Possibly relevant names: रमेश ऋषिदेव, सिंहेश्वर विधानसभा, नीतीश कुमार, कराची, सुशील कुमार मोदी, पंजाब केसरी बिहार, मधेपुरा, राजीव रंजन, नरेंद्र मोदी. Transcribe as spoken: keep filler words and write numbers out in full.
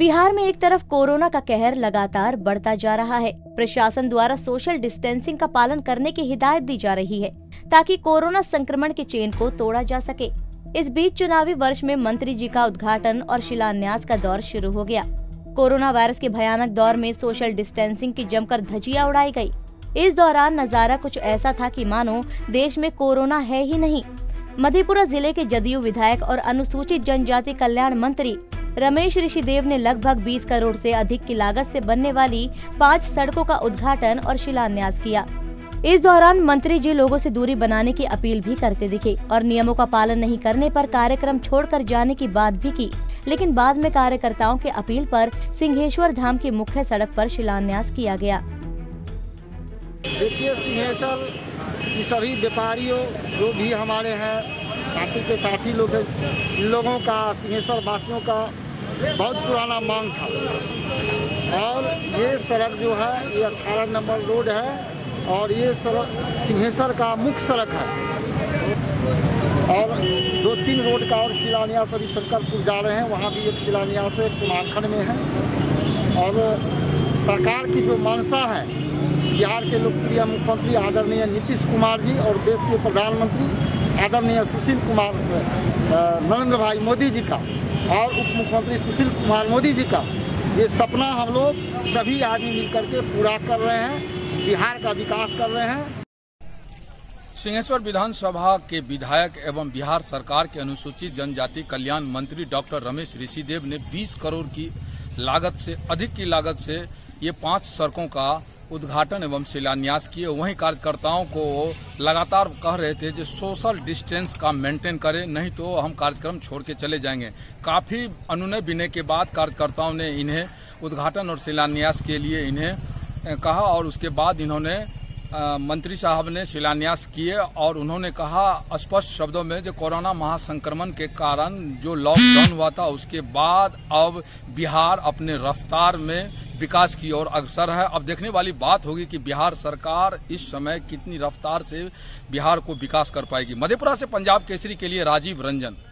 बिहार में एक तरफ कोरोना का कहर लगातार बढ़ता जा रहा है। प्रशासन द्वारा सोशल डिस्टेंसिंग का पालन करने की हिदायत दी जा रही है ताकि कोरोना संक्रमण के चेन को तोड़ा जा सके। इस बीच चुनावी वर्ष में मंत्री जी का उद्घाटन और शिलान्यास का दौर शुरू हो गया। कोरोना वायरस के भयानक दौर में सोशल डिस्टेंसिंग की जमकर धज्जियां उड़ाई गयी। इस दौरान नजारा कुछ ऐसा था कि मानो देश में कोरोना है ही नहीं। मधेपुरा जिले के जदयू विधायक और अनुसूचित जनजाति कल्याण मंत्री रमेश ऋषिदेव ने लगभग बीस करोड़ से अधिक की लागत से बनने वाली पांच सड़कों का उद्घाटन और शिलान्यास किया। इस दौरान मंत्री जी लोगों से दूरी बनाने की अपील भी करते दिखे और नियमों का पालन नहीं करने पर कार्यक्रम छोड़कर जाने की बात भी की, लेकिन बाद में कार्यकर्ताओं के अपील पर सिंहेश्वर धाम की मुख्य सड़क पर शिलान्यास किया गया। देखिए, सिंहेश्वर की सभी व्यापारियों जो भी हमारे हैं साथी के साथी लोग, इन लोगों का सिंहेश्वर वासियों का बहुत पुराना मांग था और ये सड़क जो है ये अठारह नंबर रोड है और ये सड़क सिंहेश्वर का मुख्य सड़क है और दो तीन रोड का और शिलान्यास अभी शंकरपुर जा रहे हैं, वहाँ भी एक शिलान्यास है, कुमारखंड में है। और सरकार की जो मानसा है बिहार के लोकप्रिय मुख्यमंत्री आदरणीय नीतीश कुमार जी और देश के प्रधानमंत्री आदरणीय सुशील कुमार नरेंद्र भाई मोदी जी का और उप मुख्यमंत्री सुशील कुमार मोदी जी का ये सपना हम लोग सभी आदमी मिलकर के पूरा कर रहे हैं, बिहार का विकास कर रहे हैं। सिंहेश्वर विधानसभा के विधायक एवं बिहार सरकार के अनुसूचित जनजाति कल्याण मंत्री डॉक्टर रमेश ऋषिदेव ने बीस करोड़ की लागत से अधिक की लागत से ये पाँच सड़कों का उद्घाटन एवं शिलान्यास किए। वहीं कार्यकर्ताओं को लगातार कह रहे थे कि सोशल डिस्टेंस का मेंटेन करें, नहीं तो हम कार्यक्रम छोड़ के चले जाएंगे। काफी अनुनय विनय के बाद कार्यकर्ताओं ने इन्हें उद्घाटन और शिलान्यास के लिए इन्हें कहा और उसके बाद इन्होंने मंत्री साहब ने शिलान्यास किए और उन्होंने कहा स्पष्ट शब्दों में जो कोरोना महासंक्रमण के कारण जो लॉकडाउन हुआ था उसके बाद अब बिहार अपने रफ्तार में विकास की ओर अग्रसर है। अब देखने वाली बात होगी कि बिहार सरकार इस समय कितनी रफ्तार से बिहार को विकास कर पाएगी। मधेपुरा से पंजाब केसरी के लिए राजीव रंजन।